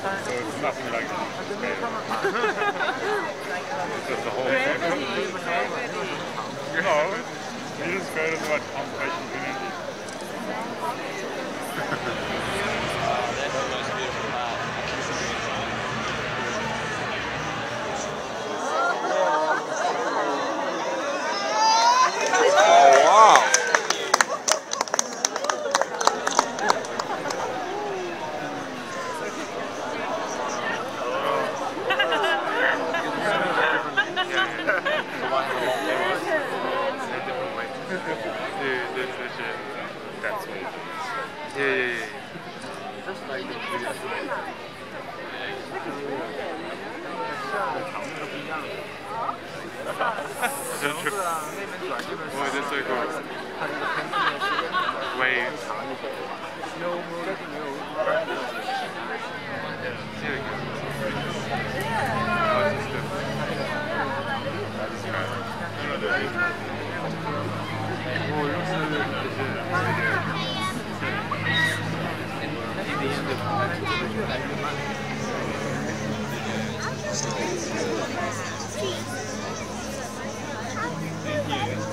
So it's nothing like that. It's just a whole thing. No, you just go to the much conservation community. That's the most beautiful part. Thank you.